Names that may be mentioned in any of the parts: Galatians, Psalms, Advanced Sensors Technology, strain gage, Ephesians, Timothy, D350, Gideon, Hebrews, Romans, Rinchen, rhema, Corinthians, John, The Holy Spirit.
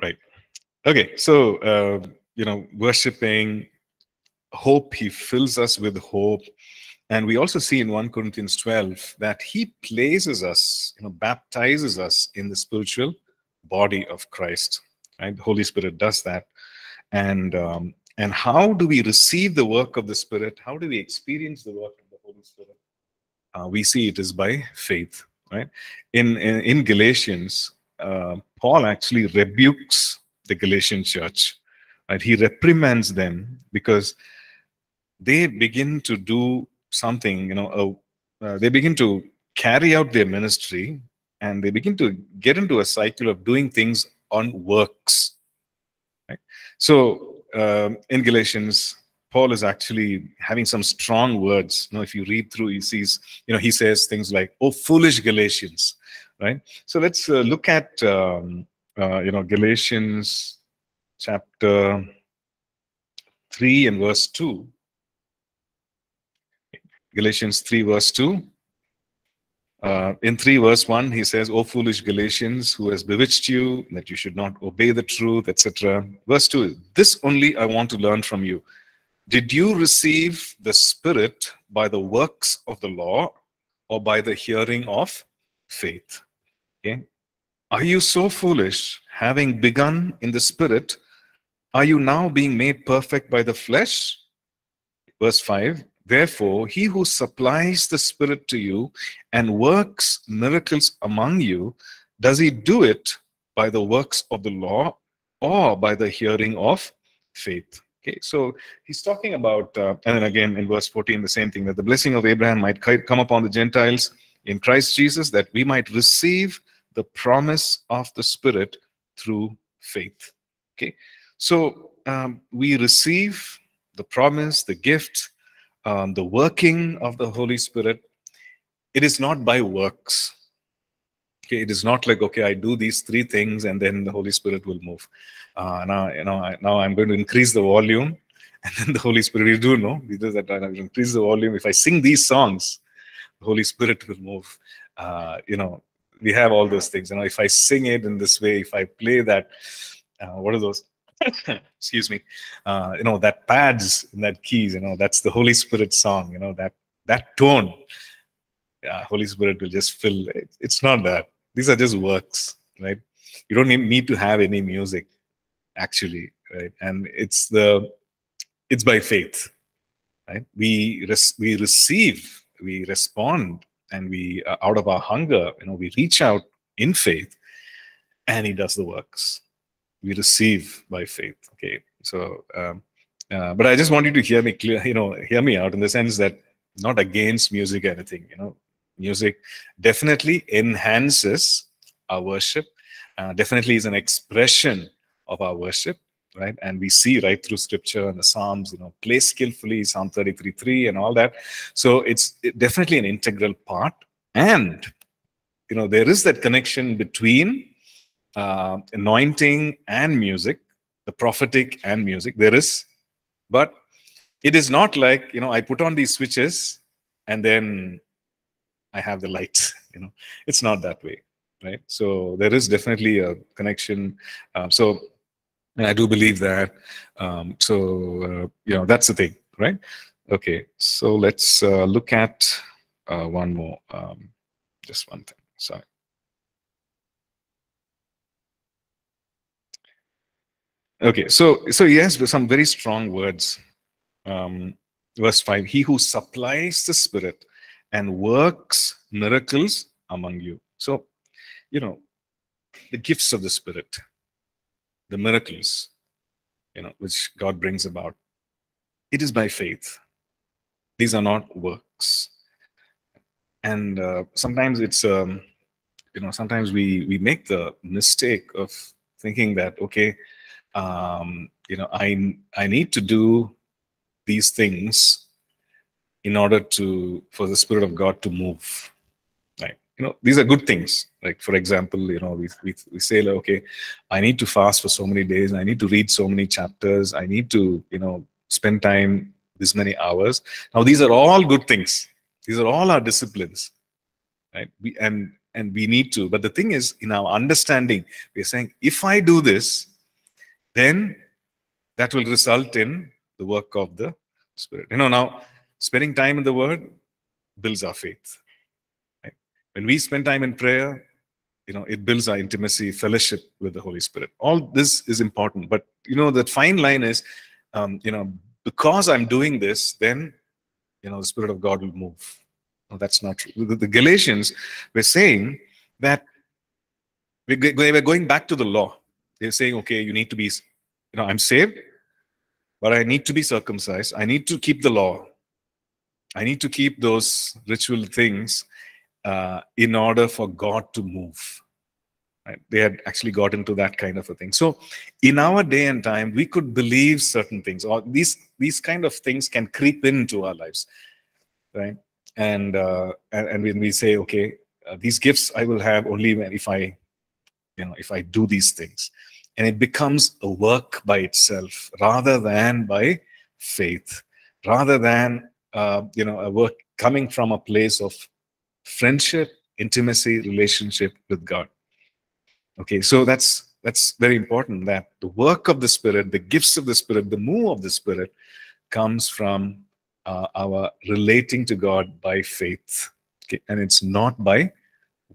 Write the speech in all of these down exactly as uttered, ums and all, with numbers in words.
Right. Okay, so, uh, you know, worshiping, hope, he fills us with hope. And we also see in First Corinthians twelve that he places us, you know, baptizes us in the spiritual body of Christ. Right? The Holy Spirit does that. And, um, and how do we receive the work of the Spirit? How do we experience the work of the Holy Spirit? Uh, we see it is by faith. Right? In, in, in Galatians, uh, Paul actually rebukes the Galatian church. Right? He reprimands them because they begin to do something, you know, uh, uh, they begin to carry out their ministry and they begin to get into a cycle of doing things on works. Right? So um, in Galatians, Paul is actually having some strong words. You know, if you read through, he sees, you know, he says things like, "Oh, foolish Galatians," right? So let's uh, look at, um, uh, you know, Galatians chapter three and verse two. Galatians three verse two. Uh, in three verse one, he says, "O foolish Galatians, who has bewitched you, that you should not obey the truth," et cetera. Verse two, "This only I want to learn from you. Did you receive the Spirit by the works of the law or by the hearing of faith?" Okay. "Are you so foolish, having begun in the Spirit, are you now being made perfect by the flesh?" Verse five, "Therefore, he who supplies the Spirit to you and works miracles among you, does he do it by the works of the law or by the hearing of faith?" Okay, so he's talking about, uh, and then again in verse fourteen, the same thing, that the blessing of Abraham might come upon the Gentiles in Christ Jesus, that we might receive the promise of the Spirit through faith. Okay, so um, we receive the promise, the gift, um, the working of the Holy Spirit. It is not by works. Okay, it is not like, okay, I do these three things and then the Holy Spirit will move. Uh, now, you know, I, now I'm going to increase the volume, and then the Holy Spirit, you do know, we do that. I increase the volume. If I sing these songs, the Holy Spirit will move. Uh, you know, we have all those things. You know, if I sing it in this way, if I play that, uh, what are those? Excuse me. Uh, you know, that pads and that keys. You know, that's the Holy Spirit song. You know, that that tone. Yeah, Holy Spirit will just fill it. It's not that. These are just works, right? You don't need to have any music, actually, right? And it's the it's by faith, right? We res we receive, we respond, and we uh, out of our hunger, you know, we reach out in faith, and He does the works. We receive by faith. Okay, so um, uh, but I just want you to hear me clear, you know, hear me out in the sense that not against music or anything, you know. Music definitely enhances our worship, uh, definitely is an expression of our worship, right? And we see right through Scripture and the Psalms, you know, play skillfully, Psalm thirty-three three and all that. So it's definitely an integral part. And, you know, there is that connection between uh, anointing and music, the prophetic and music, there is. But it is not like, you know, I put on these switches and then I have the lights, you know, it's not that way, right? So there is definitely a connection. Um, so, and I do believe that. Um, so, uh, you know, that's the thing, right? Okay, so let's uh, look at uh, one more, um, just one thing, sorry. Okay, so, so he has some very strong words. Um, verse five, "He who supplies the Spirit and works miracles among you." So, you know, the gifts of the Spirit, the miracles, you know, which God brings about, it is by faith. These are not works. And uh, sometimes it's, um, you know, sometimes we, we make the mistake of thinking that, okay, um, you know, I, I need to do these things in order to, for the Spirit of God to move, right? You know, these are good things. Like, for example, you know, we, we, we say, like, okay, I need to fast for so many days, I need to read so many chapters, I need to, you know, spend time this many hours. Now, these are all good things. These are all our disciplines, right? We, and, and we need to. But the thing is, in our understanding, we're saying, if I do this, then that will result in the work of the Spirit. You know, now, spending time in the Word builds our faith. Right? When we spend time in prayer, you know, it builds our intimacy, fellowship with the Holy Spirit. All this is important. But, you know, the fine line is, um, you know, because I'm doing this, then, you know, the Spirit of God will move. No, that's not true. The, the Galatians were saying that we, they were going back to the law. They're saying, okay, you need to be, you know, I'm saved, but I need to be circumcised. I need to keep the law. I need to keep those ritual things uh, in order for God to move. Right? They had actually got into that kind of a thing. So in our day and time, we could believe certain things, or these, these kind of things can creep into our lives, right? And, uh, and and when we say, okay, uh, these gifts I will have only when if I, you know, if I do these things, and it becomes a work by itself rather than by faith, rather than uh, you know, a work coming from a place of friendship, intimacy, relationship with God. Okay, so that's that's very important, that the work of the Spirit, the gifts of the Spirit, the move of the Spirit, comes from Uh, our relating to God by faith, okay, and it's not by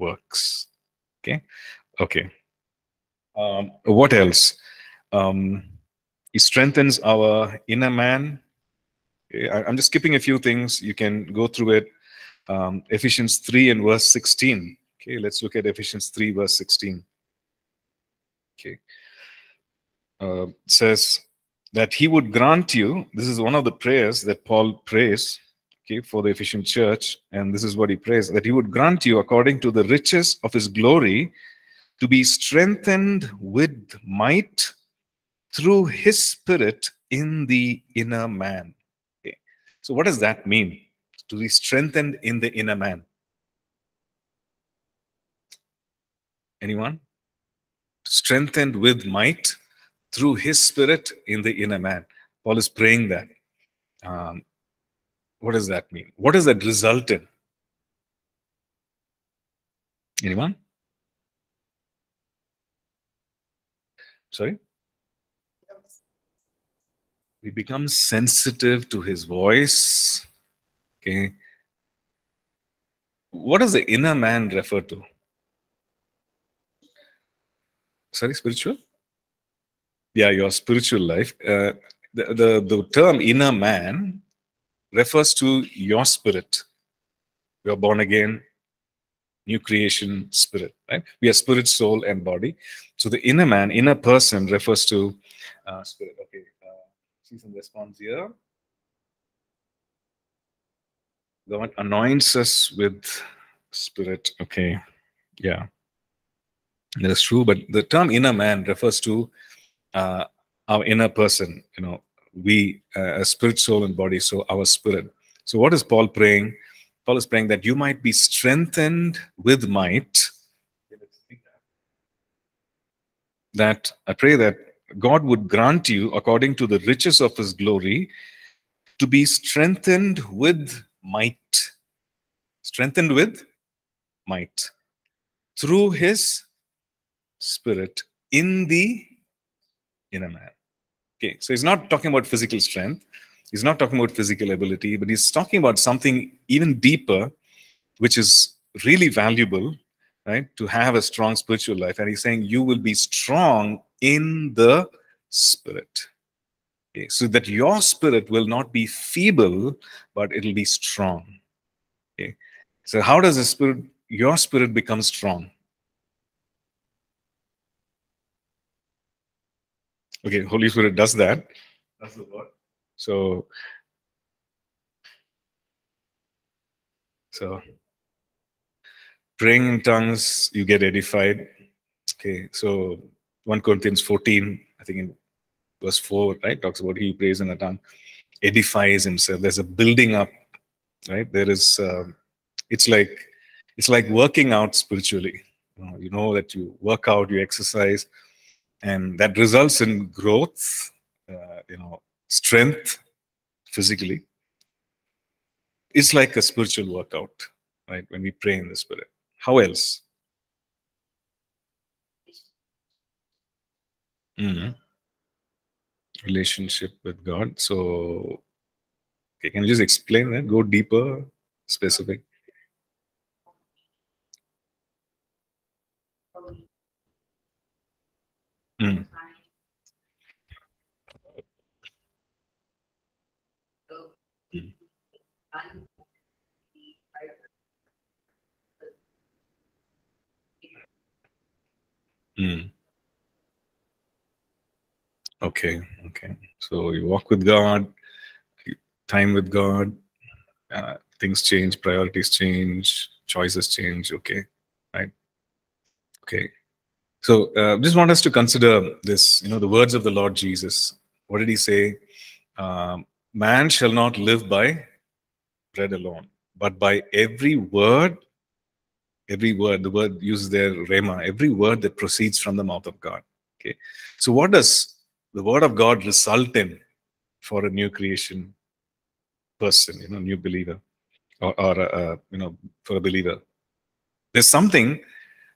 works. Okay, okay. Um, what else? Um, it strengthens our inner man. Okay, I, I'm just skipping a few things. You can go through it. Um, Ephesians three and verse sixteen. Okay, let's look at Ephesians three verse sixteen. Okay, uh, it says that he would grant you, this is one of the prayers that Paul prays, okay, for the Ephesian church, and this is what he prays, that he would grant you, according to the riches of his glory, to be strengthened with might through his Spirit in the inner man. Okay. So what does that mean, to be strengthened in the inner man? Anyone? Strengthened with might through his Spirit in the inner man. Paul is praying that. Um, what does that mean? What does that result in? Anyone? Sorry? We become sensitive to his voice. Okay. What does the inner man refer to? Sorry, spiritual? Yeah, your spiritual life. Uh, the, the, the term inner man refers to your spirit. We are born again, new creation spirit, right? We are spirit, soul, and body. So the inner man, inner person, refers to uh, spirit. Okay, uh, see some response here. God anoints us with Spirit. Okay, yeah, that is true. But the term inner man refers to Uh, our inner person, you know, we, uh, spirit, soul, and body, so our spirit. So what is Paul praying? Paul is praying that you might be strengthened with might. That I pray that God would grant you, according to the riches of his glory, to be strengthened with might. Strengthened with might. Through his Spirit in the inner man. Okay, so he's not talking about physical strength. He's not talking about physical ability, but he's talking about something even deeper, which is really valuable, right? To have a strong spiritual life. And he's saying you will be strong in the Spirit. Okay, so that your spirit will not be feeble, but it'll be strong. Okay, so how does the spirit, your spirit become strong? Okay, Holy Spirit does that. That's the word. So, so praying in tongues, you get edified. Okay, so First Corinthians fourteen, I think in verse four, right, talks about he prays in a tongue, edifies himself. There's a building up, right? There is. Uh, it's like it's like working out spiritually. You know, you know that you work out, you exercise. And that results in growth, uh, you know, strength physically. It's like a spiritual workout, right? When we pray in the Spirit. How else? Mm-hmm. Relationship with God. So, okay, can you just explain that? Go deeper, specific. Mm. Mm. Mm. Okay, okay. So you walk with God, time with God, uh, things change, priorities change, choices change. Okay, right? Okay. So uh, just want us to consider this, you know, the words of the Lord Jesus. What did he say? Um, Man shall not live by bread alone, but by every word, every word, the word uses there, rhema, every word that proceeds from the mouth of God. Okay. So what does the word of God result in for a new creation person, you know, new believer, or, or uh, you know, for a believer? There's something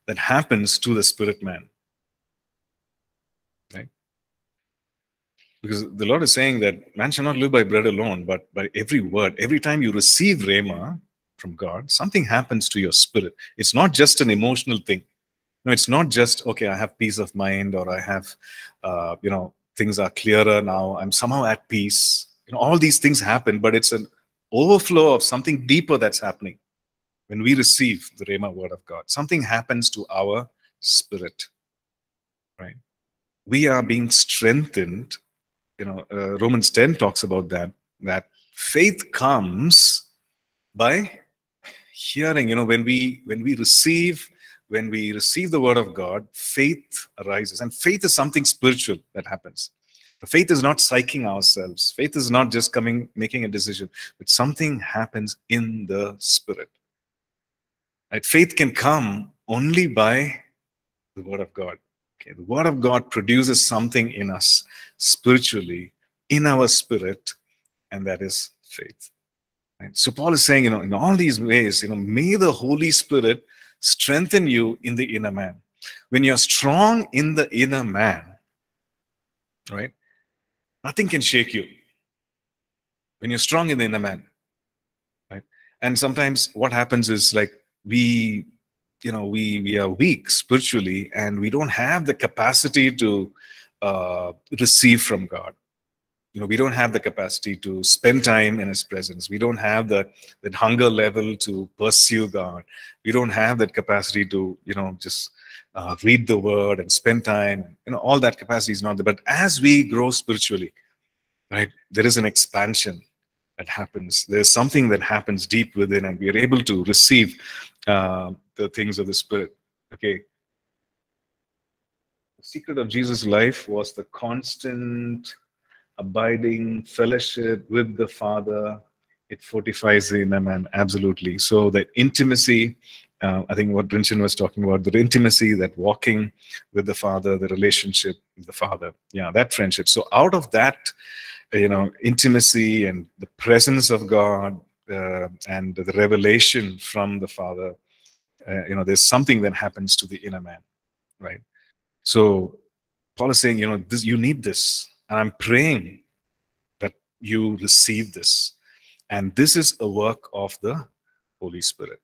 that happens to the spirit man, right? Because the Lord is saying that man shall not live by bread alone, but by every word. Every time you receive rhema from God, something happens to your spirit. It's not just an emotional thing. No, it's not just, okay, I have peace of mind, or I have, uh, you know, things are clearer now. I'm somehow at peace. You know, all these things happen, but it's an overflow of something deeper that's happening. When we receive the rhema word of God, something happens to our spirit, right? We are being strengthened. You know, uh, Romans ten talks about that, that faith comes by hearing. You know, when we, when we receive, when we receive the word of God, faith arises. And faith is something spiritual that happens. But faith is not psyching ourselves. Faith is not just coming, making a decision, but something happens in the spirit. Right? Faith can come only by the word of God. Okay, the word of God produces something in us spiritually, in our spirit, and that is faith. Right? So Paul is saying, you know, in all these ways, you know, may the Holy Spirit strengthen you in the inner man. When you're strong in the inner man, right, nothing can shake you. When you're strong in the inner man, right, and sometimes what happens is like, we, you know, we, we are weak spiritually, and we don't have the capacity to uh, receive from God. You know, we don't have the capacity to spend time in His presence. We don't have the, that hunger level to pursue God. We don't have that capacity to, you know, just uh, read the Word and spend time. You know, all that capacity is not there. But as we grow spiritually, right, there is an expansion that happens. There's something that happens deep within, and we are able to receive Uh, the things of the Spirit. Okay. The secret of Jesus' life was the constant, abiding fellowship with the Father. It fortifies the inner man, absolutely. So the intimacy, uh, I think what Rinchen was talking about, the intimacy, that walking with the Father, the relationship with the Father, yeah, that friendship. So out of that, you know, intimacy and the presence of God, Uh, and the revelation from the Father, uh, you know, there's something that happens to the inner man, right? So Paul is saying, you know, this, you need this, and I'm praying that you receive this. And this is a work of the Holy Spirit,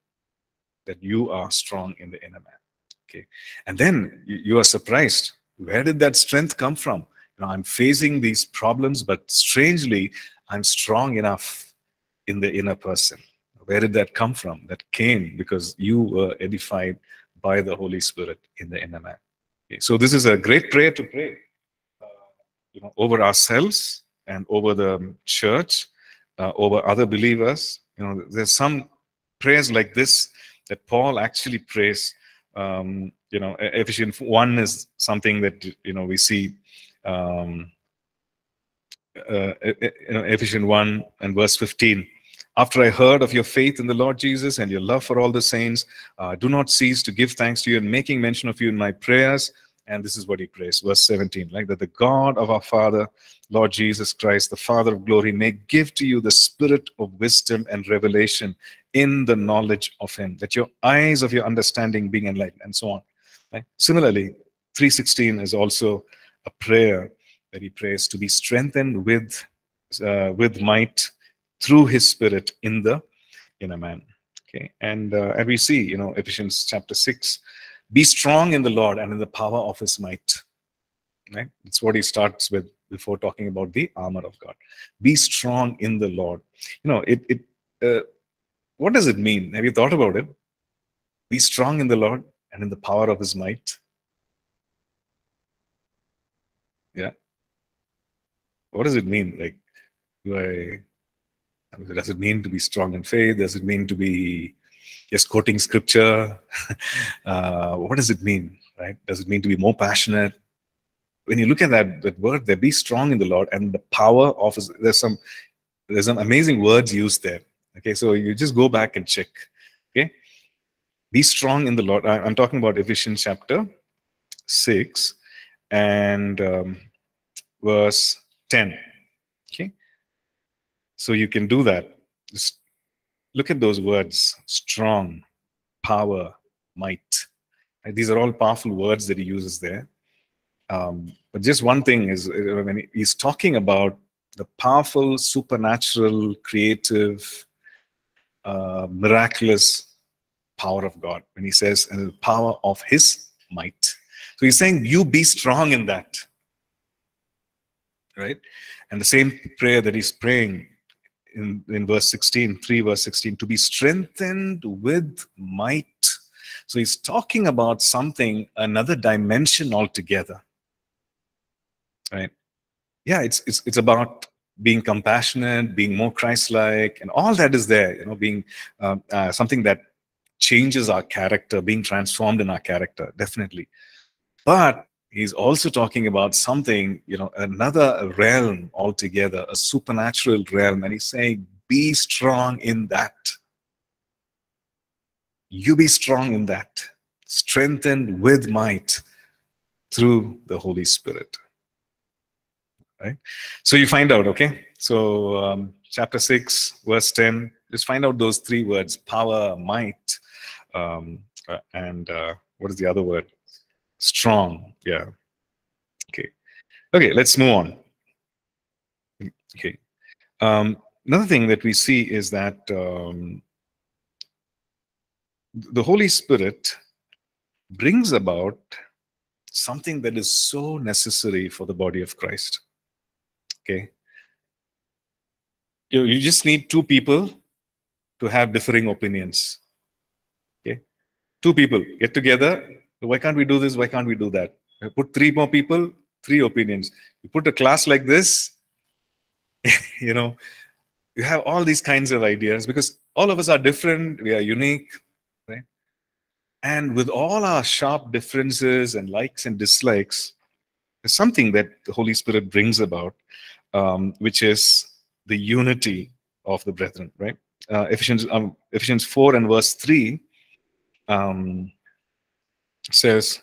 that you are strong in the inner man, okay? And then you, you are surprised. Where did that strength come from? You know, I'm facing these problems, but strangely, I'm strong enough in the inner person. Where did that come from? That came because you were edified by the Holy Spirit in the inner man. Okay. So this is a great prayer to pray, uh, you know, over ourselves and over the church, uh, over other believers. You know, there's some prayers like this that Paul actually prays. Um, you know, Ephesians one is something that, you know, we see. Um, Uh, Ephesians one and verse fifteen. After I heard of your faith in the Lord Jesus and your love for all the saints, uh, do not cease to give thanks to you and making mention of you in my prayers. And this is what he prays, verse seventeen, like that the God of our Father, Lord Jesus Christ, the Father of glory, may give to you the spirit of wisdom and revelation in the knowledge of him, that your eyes of your understanding being enlightened, and so on. Right? Similarly, three sixteen is also a prayer that he prays to be strengthened with uh, with might through his Spirit in the inner man. Okay, and uh, and we see, you know, Ephesians chapter six, be strong in the Lord and in the power of his might. Right, that's what he starts with before talking about the armor of God. Be strong in the Lord. You know, it it. Uh, what does it mean? Have you thought about it? Be strong in the Lord and in the power of his might. Yeah. What does it mean? Like, do I, I mean, does it mean to be strong in faith? Does it mean to be just quoting scripture? uh, what does it mean, right? Does it mean to be more passionate? When you look at that, that word there, be strong in the Lord and the power of his, there's some, there's some amazing words used there. Okay, so you just go back and check. Okay, be strong in the Lord. I, I'm talking about Ephesians chapter six and um, verse ten. Okay, so you can do that. Just look at those words: strong, power, might. And these are all powerful words that he uses there. Um, but just one thing is, when he's talking about the powerful, supernatural, creative, uh, miraculous power of God, when he says, and the power of his might. So he's saying, you be strong in that, right? And the same prayer that he's praying in, in verse sixteen, three verse sixteen, to be strengthened with might. So he's talking about something, another dimension altogether, right? Yeah, it's, it's, it's about being compassionate, being more Christ-like, and all that is there, you know, being um, uh, something that changes our character, being transformed in our character, definitely. But he's also talking about something, you know, another realm altogether, a supernatural realm, and he's saying, be strong in that. You be strong in that, strengthened with might through the Holy Spirit. Right? So you find out, okay? So um, chapter six, verse ten, just find out those three words, power, might, um, uh, and uh, what is the other word? Strong, yeah. Okay, okay, let's move on. Okay. Um, another thing that we see is that um, the Holy Spirit brings about something that is so necessary for the body of Christ. Okay, you, you just need two people to have differing opinions. Okay, two people get together. Why can't we do this? Why can't we do that? You put three more people, three opinions. You put a class like this, you know, you have all these kinds of ideas because all of us are different. We are unique, right? And with all our sharp differences and likes and dislikes, there's something that the Holy Spirit brings about. Um, which is the unity of the brethren, right? Uh, Ephesians, um, Ephesians four and verse three um, says,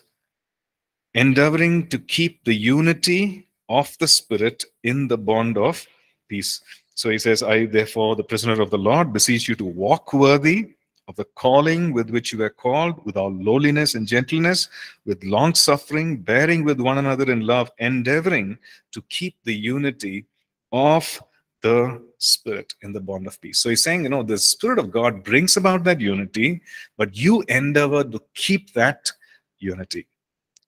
endeavoring to keep the unity of the Spirit in the bond of peace. So he says, I, therefore, the prisoner of the Lord, beseech you to walk worthy of the calling with which you were called, with all lowliness and gentleness, with long suffering, bearing with one another in love, endeavoring to keep the unity of the Spirit in the bond of peace. So he's saying, you know, the Spirit of God brings about that unity, but you endeavor to keep that unity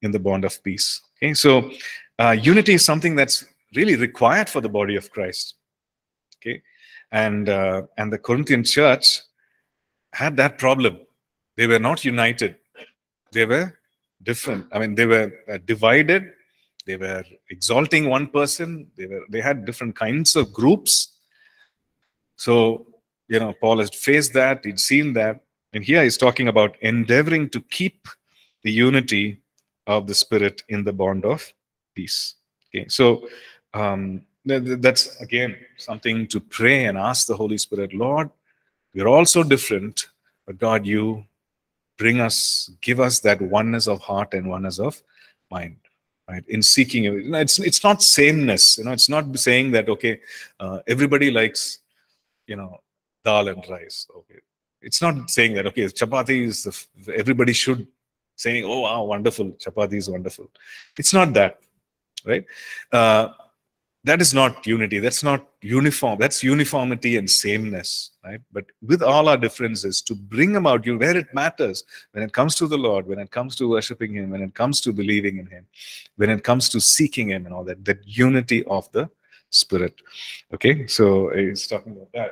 in the bond of peace. Okay, so uh, unity is something that's really required for the body of Christ. Okay, and uh, and the Corinthian church had that problem. They were not united. They were different. I mean, they were divided. They were exalting one person. They were they had different kinds of groups. So, you know, Paul has faced that. He'd seen that. And here he's talking about endeavoring to keep the unity of the Spirit in the bond of peace. Okay, so um, that's, again, something to pray and ask the Holy Spirit, Lord, we're all so different, but God, you bring us, give us that oneness of heart and oneness of mind, right? In seeking, it's it's not sameness, you know. It's not saying that okay, uh, everybody likes, you know, dal and rice. Okay, it's not saying that okay, chapati is the, everybody should say, oh wow, wonderful, chapati is wonderful. It's not that. right? Uh, that is not unity. That's not uniform. That's uniformity and sameness, right? But with all our differences, to bring about you where it matters, when it comes to the Lord, when it comes to worshiping Him, when it comes to believing in Him, when it comes to seeking Him and all that, that unity of the Spirit. Okay, so he's talking about that.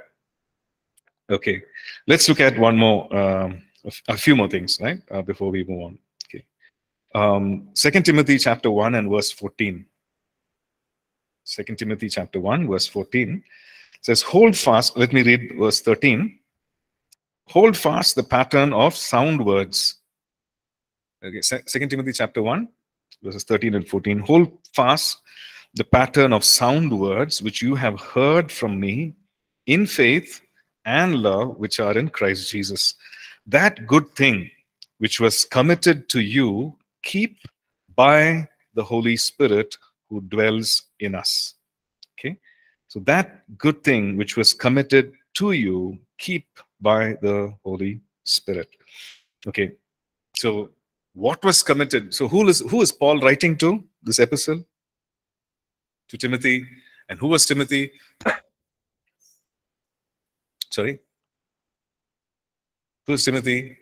Okay, let's look at one more, um, a few more things, right, uh, before we move on. Okay, um, Second Timothy chapter one and verse fourteen. Second Timothy chapter one, verse fourteen says, hold fast, let me read verse thirteen. Hold fast the pattern of sound words. Okay, Second Timothy chapter one, verses thirteen and fourteen. Hold fast the pattern of sound words which you have heard from me in faith and love which are in Christ Jesus. That good thing which was committed to you, keep by the Holy Spirit who dwells in us. Okay, so that good thing which was committed to you, keep by the Holy Spirit. Okay, so what was committed? So who is who is Paul writing to this epistle? To Timothy. And who was Timothy? Sorry, who is Timothy?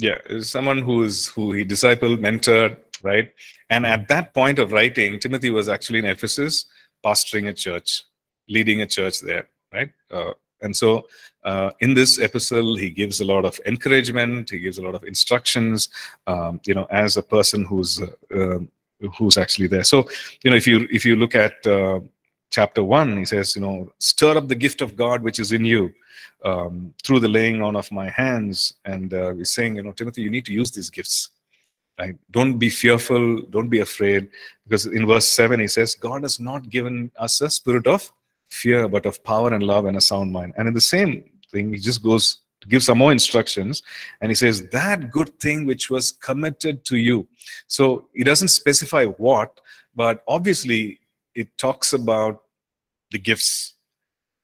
Yeah, someone who is who he discipled, mentored, right? And at that point of writing, Timothy was actually in Ephesus, pastoring a church, leading a church there, right? Uh, and so uh, in this epistle, he gives a lot of encouragement. He gives a lot of instructions, um, you know, as a person who's uh, uh, who's actually there. So, you know, if you if you look at uh, chapter one, he says, you know, stir up the gift of God which is in you um, through the laying on of my hands. And uh, he's saying, you know, Timothy, you need to use these gifts. Right? Don't be fearful. Don't be afraid. Because in verse seven, he says, God has not given us a spirit of fear, but of power and love and a sound mind. And in the same thing, he just goes to give some more instructions. And he says, that good thing which was committed to you. So he doesn't specify what, but obviously it talks about the gifts.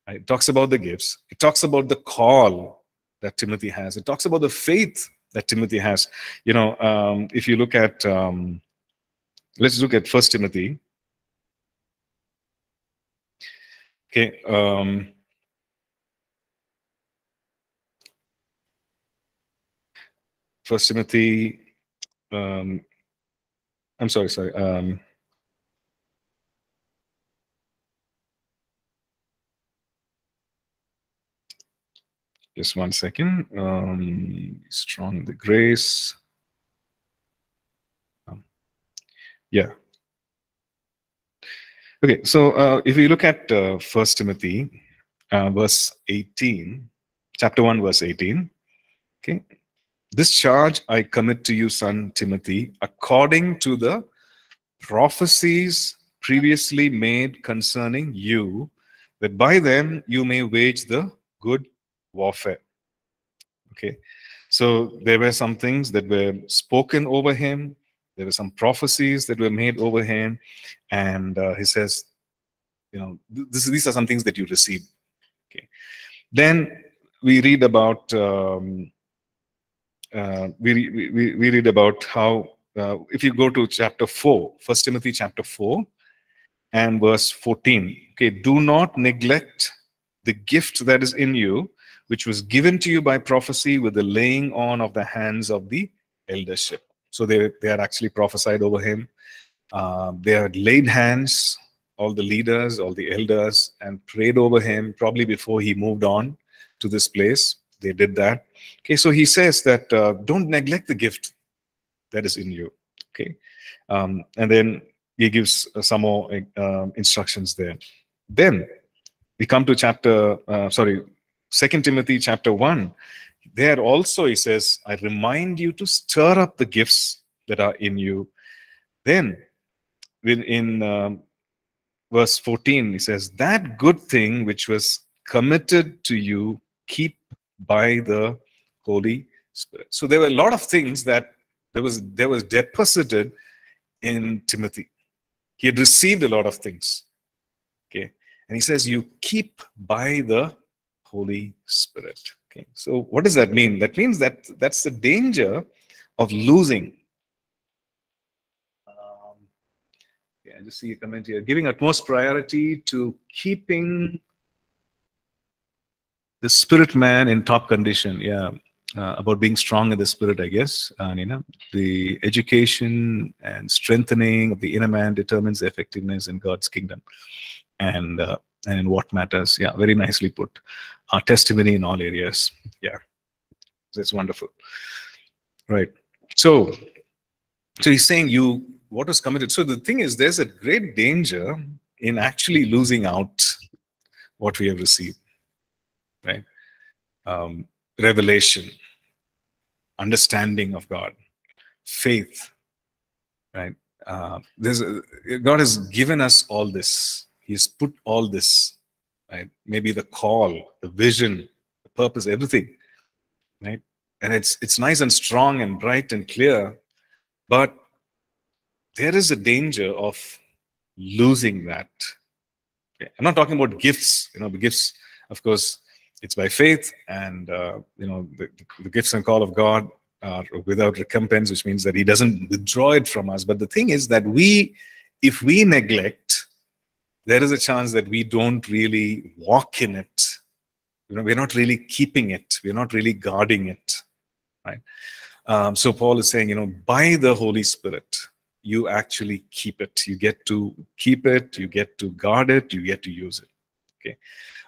Right? It talks about the gifts. It talks about the call that Timothy has. It talks about the faith that Timothy has. You know, um, if you look at, um, let's look at First Timothy. Okay. Um, First Timothy, um, I'm sorry, sorry. Um, Just one second. Um, strong in the grace. Um, yeah. Okay, so uh, if you look at uh, First Timothy, uh, verse eighteen, chapter one, verse eighteen. Okay. This charge I commit to you, son Timothy, according to the prophecies previously made concerning you, that by them you may wage the good warfare. Okay, so there were some things that were spoken over him. There were some prophecies that were made over him, and uh, he says, you know, this, these are some things that you receive. Okay, then we read about um, uh, we, we we read about how uh, if you go to chapter four, First Timothy chapter four, and verse fourteen. Okay, do not neglect the gift that is in you, which was given to you by prophecy with the laying on of the hands of the eldership. So they, they had actually prophesied over him. Uh, they had laid hands, all the leaders, all the elders, and prayed over him probably before he moved on to this place. They did that. Okay, so he says that uh, don't neglect the gift that is in you. Okay, um, and then he gives uh, some more uh, instructions there. Then we come to chapter, uh, sorry, Second Timothy chapter one. There also he says, I remind you to stir up the gifts that are in you. Then in um, verse fourteen, he says, that good thing which was committed to you, keep by the Holy Spirit. So there were a lot of things that there was, there was deposited in Timothy. He had received a lot of things. Okay. And he says, you keep by the Holy Spirit. Okay, so what does that mean? That means that that's the danger of losing um, Okay, I just see a comment here. Giving utmost priority to keeping the spirit man in top condition. Yeah, uh, about being strong in the spirit, I guess. And, you know, the education and strengthening of the inner man determines the effectiveness in God's kingdom. And uh, and in what matters. Yeah, very nicely put. Our testimony in all areas. Yeah, that's wonderful. Right. So, so he's saying you, what was committed. So the thing is, there's a great danger in actually losing out what we have received, right? Um, revelation, understanding of God, faith, right? Uh, there's a, God has given us all this. He's put all this, right? Maybe the call, the vision, the purpose, everything, right? And it's it's nice and strong and bright and clear, but there is a danger of losing that. Okay. I'm not talking about gifts, you know, the gifts, of course, it's by faith, and, uh, you know, the, the gifts and call of God are without recompense, which means that He doesn't withdraw it from us. But the thing is that we, if we neglect, there is a chance that we don't really walk in it. You know, we're not really keeping it. We're not really guarding it, right? Um, so Paul is saying, you know, by the Holy Spirit, you actually keep it. You get to keep it. You get to guard it. You get to use it. Okay.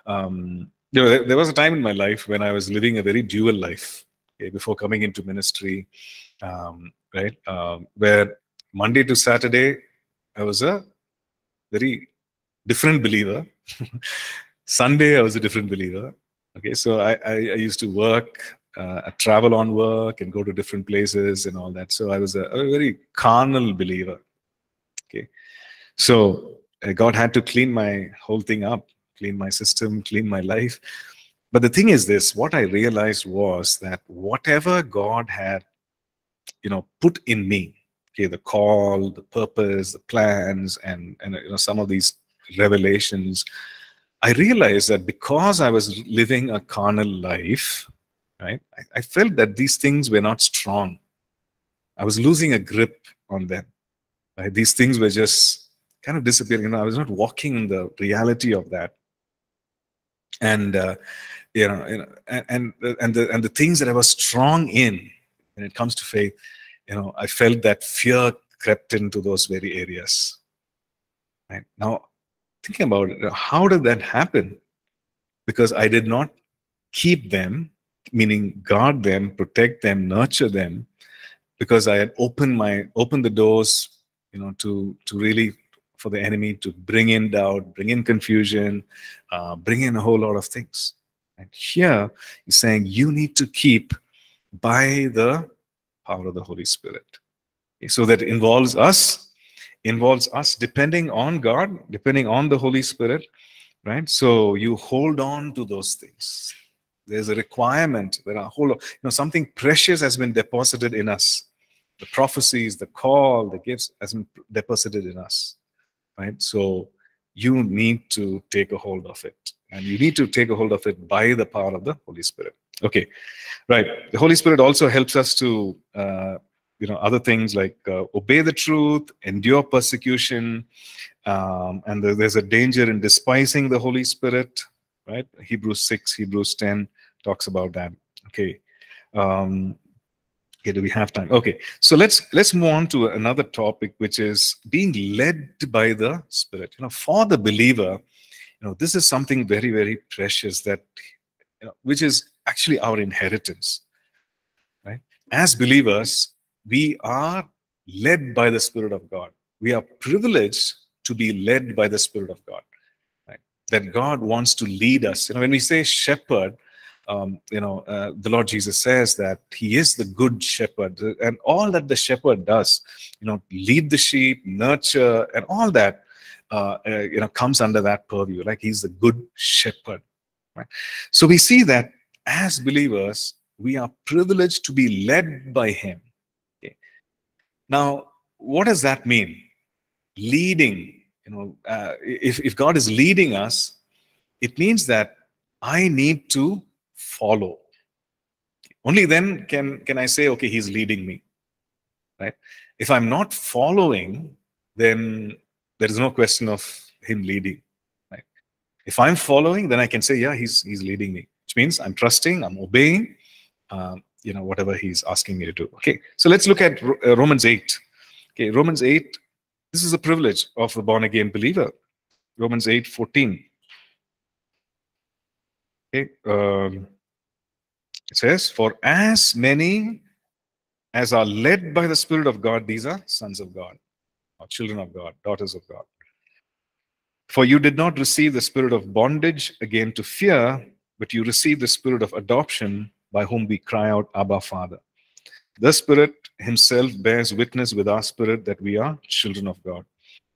Um, you know, there, there was a time in my life when I was living a very dual life, okay, before coming into ministry, um, right? Um, where Monday to Saturday, I was a very different believer. Sunday, I was a different believer. Okay, so I, I, I used to work. Uh, I travel on work and go to different places and all that. So I was a, a very carnal believer. Okay, so uh, God had to clean my whole thing up, clean my system, clean my life. But the thing is this, what I realized was that whatever God had, you know, put in me, okay, the call, the purpose, the plans, and, and you know, some of these revelations, I realized that because I was living a carnal life, right, I, I felt that these things were not strong. I was losing a grip on them. Right? These things were just kind of disappearing. You know, I was not walking in the reality of that. And uh, you know, you know, and and the and the things that I was strong in, when it comes to faith, you know, I felt that fear crept into those very areas. Right now, thinking about it, how did that happen? Because I did not keep them. Meaning guard them, protect them, nurture them, because I had opened my opened the doors, you know, to to really for the enemy to bring in doubt, bring in confusion, uh, bring in a whole lot of things. And here he's saying you need to keep by the power of the Holy Spirit. Okay, so that involves us, involves us depending on God, depending on the Holy Spirit, right? So you hold on to those things. There's a requirement. There are a whole lot, you know, something precious has been deposited in us. The prophecies, the call, the gifts has been deposited in us, right? So you need to take a hold of it, and you need to take a hold of it by the power of the Holy Spirit. Okay, right. The Holy Spirit also helps us to, uh, you know, other things like uh, obey the truth, endure persecution, um, and there's a danger in despising the Holy Spirit, right? Hebrews six, Hebrews ten talks about that. Okay, um, okay. Do we have time? Okay, so let's let's move on to another topic, which is being led by the Spirit. You know, for the believer, you know, this is something very very precious that, you know, which is actually our inheritance, right? As believers, we are led by the Spirit of God. We are privileged to be led by the Spirit of God. That God wants to lead us. You know, when we say shepherd, um, you know, uh, the Lord Jesus says that He is the good shepherd, and all that the shepherd does, you know, lead the sheep, nurture, and all that, uh, uh, you know, comes under that purview. Like He's the good shepherd. Right? So we see that as believers, we are privileged to be led by Him. Okay. Now, what does that mean? Leading. You know, uh, if, if God is leading us, it means that I need to follow. Only then can, can I say, okay, He's leading me, right? If I'm not following, then There is no question of him leading. Right? If I'm following, then I can say, yeah, he's he's leading me, which means I'm trusting, I'm obeying, um, you know, whatever he's asking me to do. Okay, so let's look at Romans eight. Okay, Romans eight. This is a privilege of the born-again believer. Romans eight fourteen. Okay, um, it says, "For as many as are led by the Spirit of God, these are sons of God, or children of God, daughters of God. For you did not receive the spirit of bondage again to fear, but you received the Spirit of adoption, by whom we cry out, Abba, Father. The Spirit himself bears witness with our spirit that we are children of God,"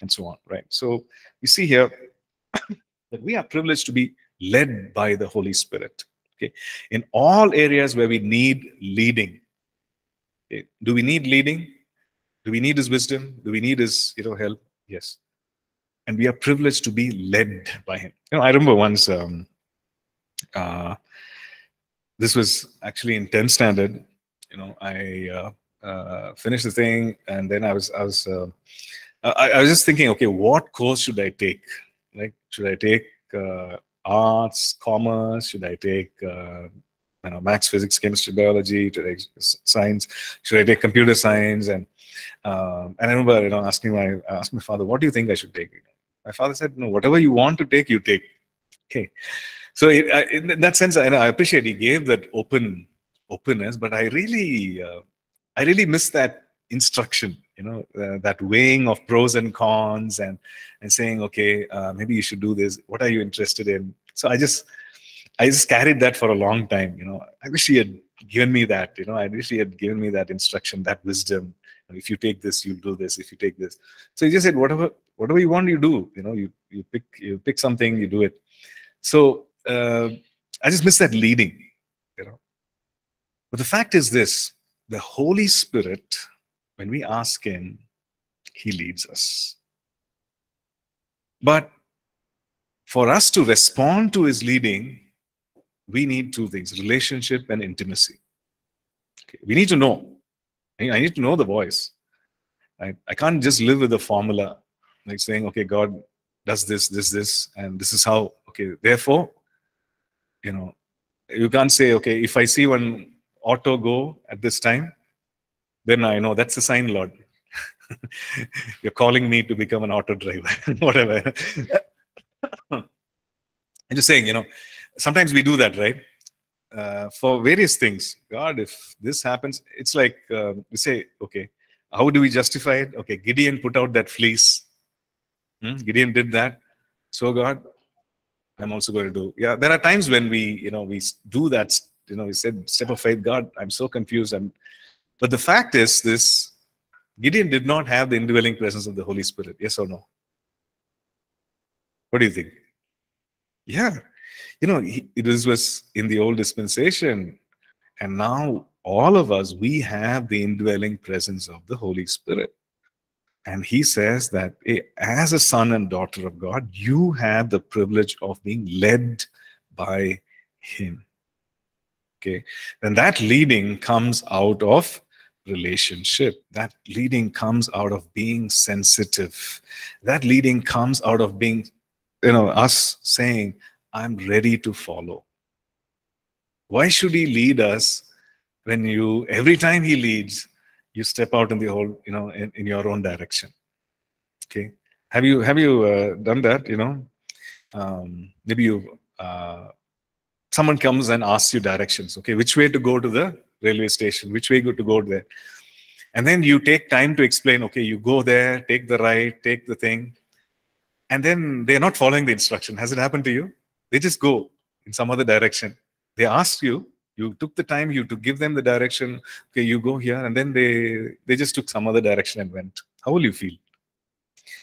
and so on, right? So you see here that we are privileged to be led by the Holy Spirit, okay? In all areas where we need leading. Okay? Do we need leading? Do we need his wisdom? Do we need his, you know, help? Yes. And we are privileged to be led by him. You know, I remember once, um, uh, this was actually in tenth standard. You know, I uh, uh, finished the thing, and then I was, I was, uh, I, I was just thinking, okay, what course should I take? Like, should I take uh, arts, commerce? Should I take, uh, you know, maths, physics, chemistry, biology? Should I take science? Should I take computer science? And um, and I remember, you know, asking my, I asked my father, "What do you think I should take?" My father said, "No, whatever you want to take, you take." Okay, so it, I, in that sense, I, I appreciate he gave that open. openness, but I really, uh, I really miss that instruction, you know, uh, that weighing of pros and cons, and and saying, okay, uh, maybe you should do this. What are you interested in? So I just, I just carried that for a long time, you know. I wish he had given me that, you know. I wish he had given me that instruction, that wisdom. If you take this, you'll do this. If you take this, so he just said, whatever, whatever you want, you do. You know, you you pick, you pick something, you do it. So uh, I just miss that leading. But the fact is this, the Holy Spirit, when we ask him, he leads us. But for us to respond to his leading, we need two things, relationship and intimacy. Okay, we need to know. I need to know the voice. I, I can't just live with a formula, like saying, okay, God does this, this, this, and this is how, okay, therefore, you know, you can't say, okay, if I see one auto go at this time, then I know that's a sign, Lord. You're calling me to become an auto driver, whatever. I'm just saying, you know, sometimes we do that, right? Uh, for various things. God, if this happens, it's like uh, we say, okay, how do we justify it? Okay, Gideon put out that fleece. Hmm? Gideon did that. So God, I'm also going to do. Yeah, there are times when we, you know, we do that. You know, he said, step of faith, God, I'm so confused. I'm... But the fact is this, Gideon did not have the indwelling presence of the Holy Spirit. Yes or no? What do you think? Yeah. You know, he, this was in the old dispensation. And now all of us, we have the indwelling presence of the Holy Spirit. And he says that, hey, as a son and daughter of God, you have the privilege of being led by him. Okay, then that leading comes out of relationship. That leading comes out of being sensitive. That leading comes out of being, you know, us saying, I'm ready to follow. Why should he lead us when you, every time he leads, you step out in the whole, you know, in, in your own direction? Okay, have you, have you uh, done that, you know? Um, maybe you... Uh, Someone comes and asks you directions, okay, which way to go to the railway station, which way to go there. And then you take time to explain, okay, you go there, take the right, take the thing. And then they're not following the instruction. Has it happened to you? They just go in some other direction. They ask you, you took the time you to give them the direction, okay, you go here, and then they, they just took some other direction and went. How will you feel?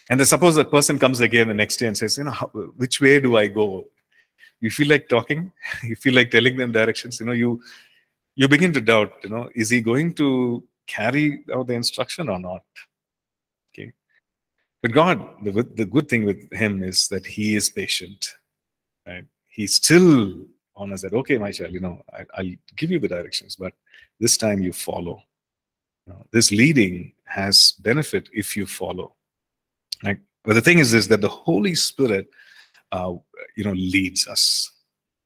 And then suppose that person comes again the next day and says, you know, how, which way do I go? You feel like talking, you feel like telling them directions, you know, you you begin to doubt, you know, is he going to carry out the instruction or not? Okay. But God, the, the good thing with him is that he is patient, right? He's still honest that, okay, my child, you know, I, I'll give you the directions, but this time you follow. You know, this leading has benefit if you follow. Like But the thing is this, that the Holy Spirit, uh, you know, leads us.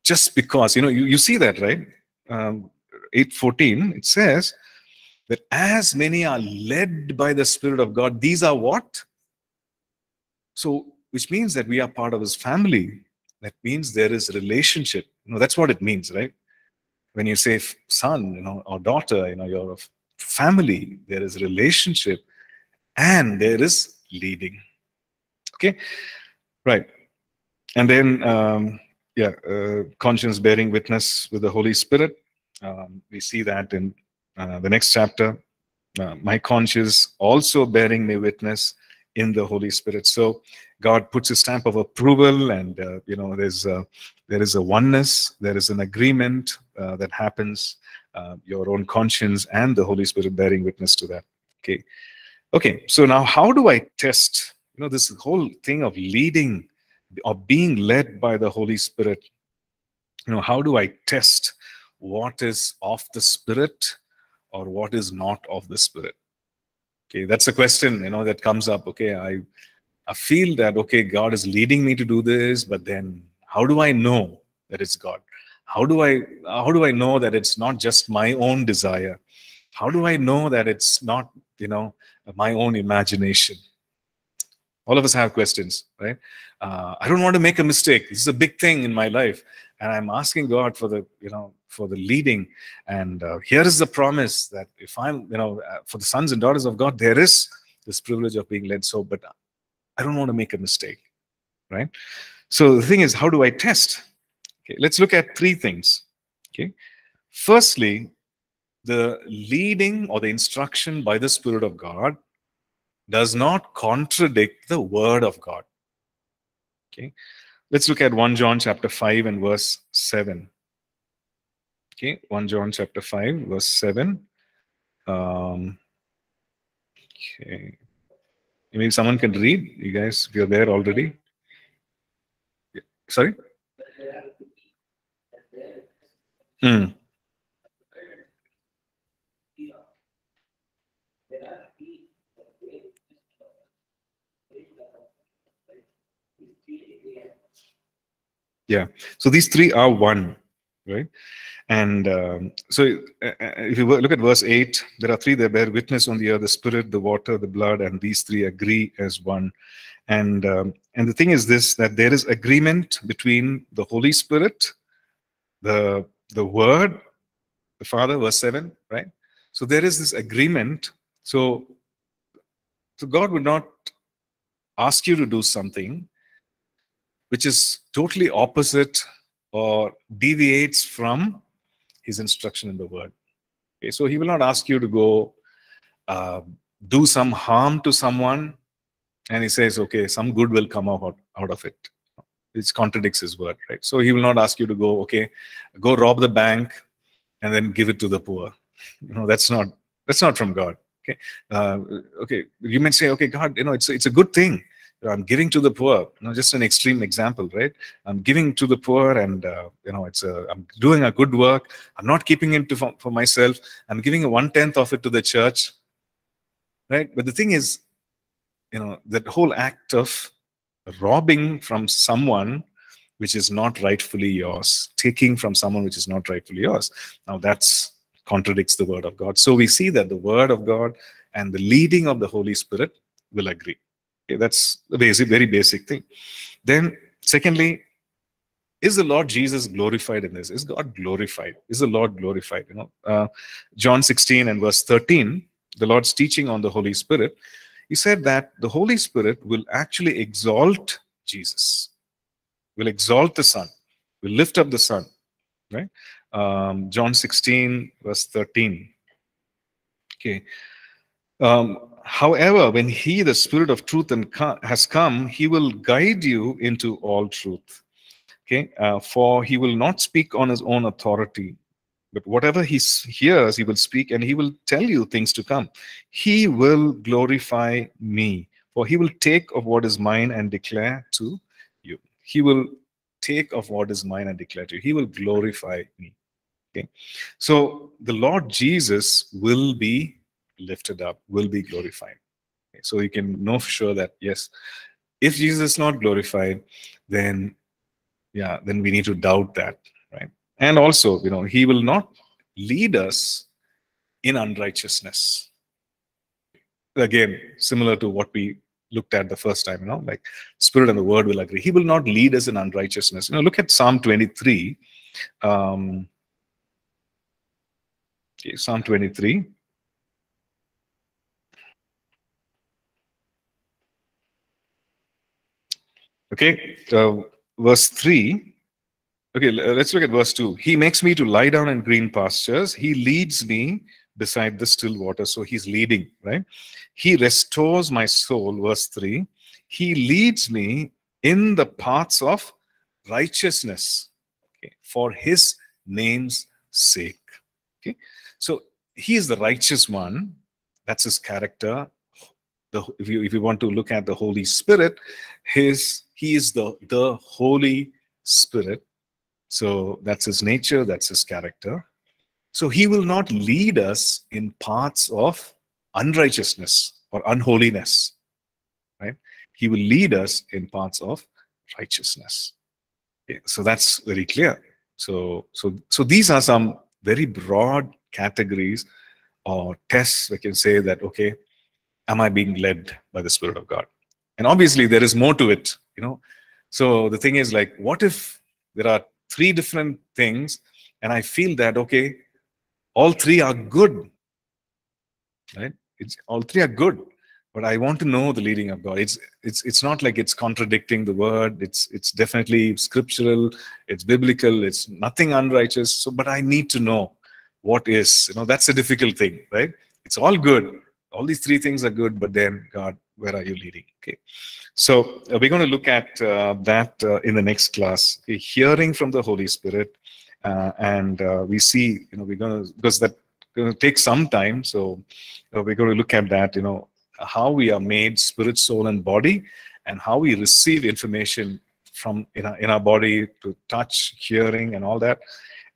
Just because, you know, you, you see that, right? Um, eight fourteen, it says that as many are led by the Spirit of God, these are what? So, which means that we are part of His family. That means there is relationship. You know, that's what it means, right? When you say son, you know, or daughter, you know, you're a family. There is relationship, and there is leading. Okay, right. And then, um, yeah, uh, conscience bearing witness with the Holy Spirit. Um, we see that in uh, the next chapter. Uh, my conscience also bearing me witness in the Holy Spirit. So God puts a stamp of approval, and uh, you know, there's a, there is a oneness, there is an agreement uh, that happens. Uh, your own conscience and the Holy Spirit bearing witness to that. Okay, okay. So now, how do I test? You know, this whole thing of leading or being led by the Holy Spirit. You know, how do I test what is of the Spirit or what is not of the Spirit? Okay, that's a question, you know, that comes up. Okay, I, I feel that, okay, God is leading me to do this, but then how do I know that it's God? How do I, how do I know that it's not just my own desire? How do I know that it's not, you know, my own imagination? All of us have questions, right? Uh, I don't want to make a mistake. This is a big thing in my life, and I'm asking God for the, you know, for the leading. And uh, here is the promise that if I'm, you know, for the sons and daughters of God, there is this privilege of being led. So, but I don't want to make a mistake, right? So the thing is, how do I test? Okay, let's look at three things. Okay, firstly, the leading or the instruction by the Spirit of God does not contradict the Word of God. Okay, let's look at First John chapter five and verse seven. Okay, First John chapter five, verse seven. Um, okay, maybe someone can read. You guys, if you're there already. Yeah. Sorry? Hmm. Yeah, so these three are one, right? And um, so uh, if you look at verse eight, there are three that bear witness on the earth, the Spirit, the water, the blood, and these three agree as one. And, um, and the thing is this, that there is agreement between the Holy Spirit, the, the Word, the Father, verse seven, right? So there is this agreement. So, so God would not ask you to do something which is totally opposite or deviates from His instruction in the Word. Okay, so He will not ask you to go uh, do some harm to someone, and He says, okay, some good will come out, out of it. It contradicts His Word, right? So He will not ask you to go, okay, go rob the bank and then give it to the poor. You know, that's not, that's not from God. Okay, uh, okay. You may say, okay, God, you know, it's, it's a good thing. I'm giving to the poor. You know, just an extreme example, right? I'm giving to the poor, and uh, you know, it's a, I'm doing a good work. I'm not keeping it to, for, for myself. I'm giving a one tenth of it to the church, right? But the thing is, you know, that whole act of robbing from someone which is not rightfully yours, taking from someone which is not rightfully yours. Now that's contradicts the Word of God. So we see that the Word of God and the leading of the Holy Spirit will agree. Okay, that's a basic, very basic thing. Then, secondly, is the Lord Jesus glorified in this? Is God glorified? Is the Lord glorified? You know, uh, John sixteen and verse thirteen, the Lord's teaching on the Holy Spirit, He said that the Holy Spirit will actually exalt Jesus, will exalt the Son, will lift up the Son, right? Um, John sixteen, verse thirteen. Okay. Um, However, when He, the Spirit of truth, and co has come, He will guide you into all truth. Okay, uh, for He will not speak on His own authority, but whatever He hears, He will speak, and He will tell you things to come. He will glorify Me, for He will take of what is Mine and declare to you. He will take of what is Mine and declare to you. He will glorify Me. Okay, so the Lord Jesus will be lifted up, will be glorified. Okay, so you can know for sure that yes, if Jesus is not glorified, then yeah, then we need to doubt that, right? And also, you know, he will not lead us in unrighteousness. Again, similar to what we looked at the first time, you know, like Spirit and the Word will agree. He will not lead us in unrighteousness. You know, look at Psalm twenty-three. Um, okay, Psalm twenty-three. Okay, uh, verse three. Okay, let's look at verse two. He makes me to lie down in green pastures. He leads me beside the still water. So he's leading, right? He restores my soul, verse three. He leads me in the paths of righteousness, okay, for his name's sake. Okay, so he is the righteous one. That's his character. The, if, you, if you want to look at the Holy Spirit, his he is the, the Holy Spirit. So that's his nature, that's his character. So he will not lead us in paths of unrighteousness or unholiness, right? He will lead us in paths of righteousness. Okay, so that's very clear. So, so, so these are some very broad categories or tests we can say that, okay, am I being led by the Spirit of God? And obviously there is more to it, you know. So the thing is, like, what if there are three different things and I feel that, okay, all three are good, right? It's, all three are good, but I want to know the leading of God. It's, it's, it's not like it's contradicting the Word. It's, it's definitely scriptural. It's biblical. It's nothing unrighteous. So, but I need to know what is, you know, that's a difficult thing, right? It's all good. All these three things are good, but then, God, where are you leading? Okay, so uh, we're going to look at uh, that uh, in the next class. Okay. Hearing from the Holy Spirit, uh, and uh, we see, you know, we're going to, because that going to take some time. So uh, we're going to look at that, you know, how we are made spirit, soul, and body, and how we receive information from in our, in our body to touch, hearing, and all that,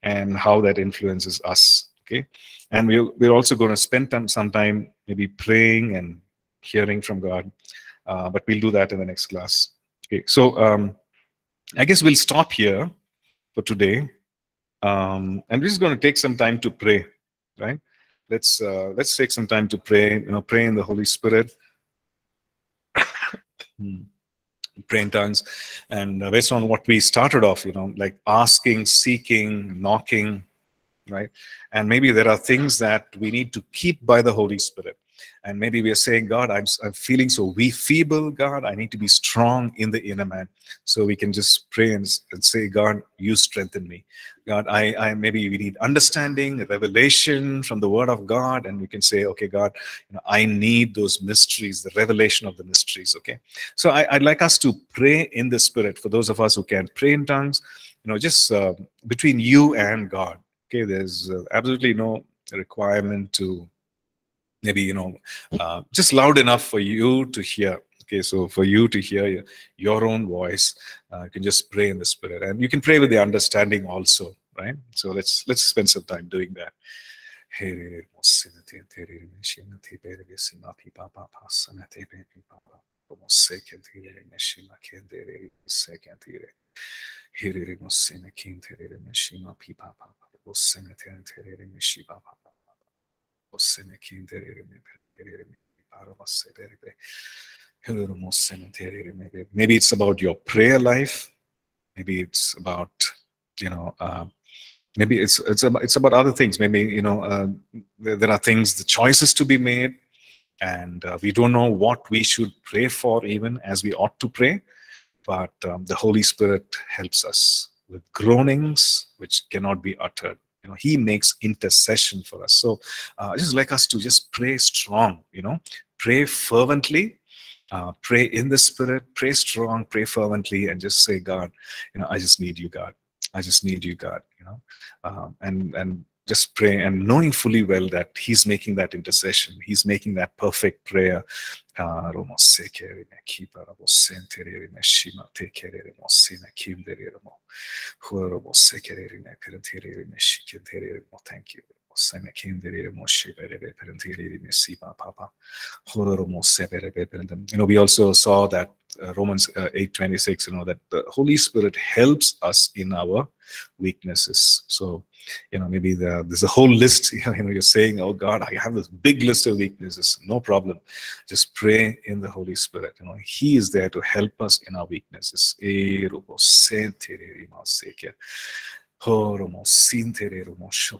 and how that influences us. Okay, and we'll, we're also going to spend time, some time maybe praying and hearing from God, uh, but we'll do that in the next class. Okay, so um, I guess we'll stop here for today, um, and we're just going to take some time to pray. Right? Let's uh, let's take some time to pray. You know, pray in the Holy Spirit, pray in tongues, and based on what we started off, you know, like asking, seeking, knocking. Right? And maybe there are things that we need to keep by the Holy Spirit. And maybe we are saying, God, I'm, I'm feeling so weak, feeble, God. I need to be strong in the inner man. So we can just pray and, and say, God, you strengthen me. God, I, I maybe we need understanding, revelation from the Word of God. And we can say, okay, God, you know, I need those mysteries, the revelation of the mysteries, okay? So I, I'd like us to pray in the Spirit. For those of us who can pray in tongues, you know, just uh, between you and God. Okay, there's uh, absolutely no requirement to maybe, you know, uh, just loud enough for you to hear. Okay, so for you to hear your, your own voice, uh, you can just pray in the Spirit. And you can pray with the understanding also, right? So let's let's spend some time doing that. Maybe it's about your prayer life. Maybe it's about, you know, uh, maybe it's it's about it's about other things. Maybe, you know, uh, there, there are things, the choices to be made, and uh, we don't know what we should pray for, even as we ought to pray. But um, the Holy Spirit helps us with groanings which cannot be uttered. You know, he makes intercession for us. So uh, just like us to just pray strong, you know, pray fervently, uh, pray in the Spirit, pray strong, pray fervently, and just say, God, you know, I just need you, God. I just need you, God, you know, um, and, and just pray, and knowing fully well that he's making that intercession. He's making that perfect prayer. Uh, thank you. You know, we also saw that uh, Romans uh, eight twenty-six, you know, that the Holy Spirit helps us in our weaknesses. So, you know, maybe the, there's a whole list, you know, you know, you're saying, oh God, I have this big list of weaknesses. No problem. Just pray in the Holy Spirit. You know, He is there to help us in our weaknesses. Yes, Lord, we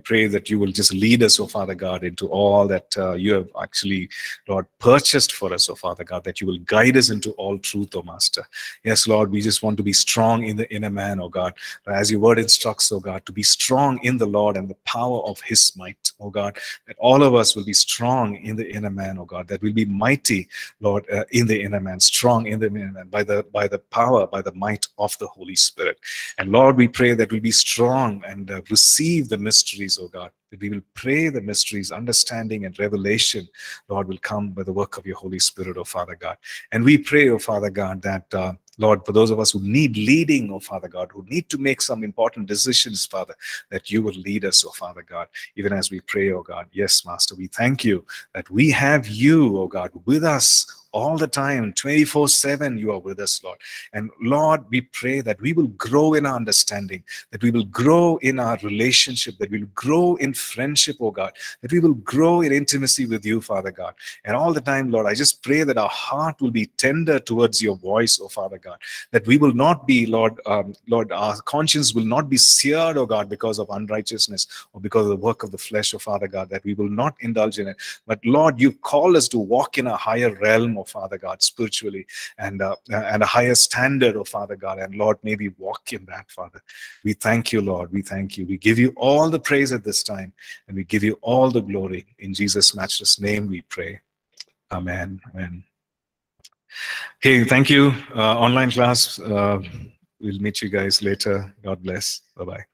pray that you will just lead us, O Father God, into all that uh, you have actually, Lord, purchased for us, O Father God, that you will guide us into all truth, O Master. Yes, Lord, we just want to be strong in the inner man, O God, as your word instructs, O God, to be strong in the Lord and the power of his might, O God, that all of us will be strong in the inner man, O God, that we'll be mighty, Lord, uh, in the inner man, strong in the inner man, by the by the power, by the might of the Holy Spirit. And Lord, we pray that we be strong and uh, receive the mysteries, O God. That we will pray the mysteries, understanding and revelation, Lord, will come by the work of your Holy Spirit, O Father God. And we pray, O Father God, that uh, Lord, for those of us who need leading, oh Father God, who need to make some important decisions, Father, that you will lead us, oh Father God, even as we pray, oh God. Yes, Master, we thank you that we have you, oh God, with us all the time, twenty-four seven, you are with us, Lord. And Lord, we pray that we will grow in our understanding, that we will grow in our relationship, that we will grow in friendship, oh God, that we will grow in intimacy with you, Father God. And all the time, Lord, I just pray that our heart will be tender towards your voice, oh Father God, that we will not be, Lord, um, Lord, our conscience will not be seared, oh God, because of unrighteousness or because of the work of the flesh, oh Father God, that we will not indulge in it. But Lord, you call us to walk in a higher realm, oh Father God, spiritually, and uh, and a higher standard, oh Father God, and Lord, maybe walk in that, Father. We thank you, Lord. We thank you. We give you all the praise at this time, and we give you all the glory. In Jesus' matchless name we pray. Amen. Amen. Hey, thank you. Uh, online class. Uh, we'll meet you guys later. God bless. Bye-bye.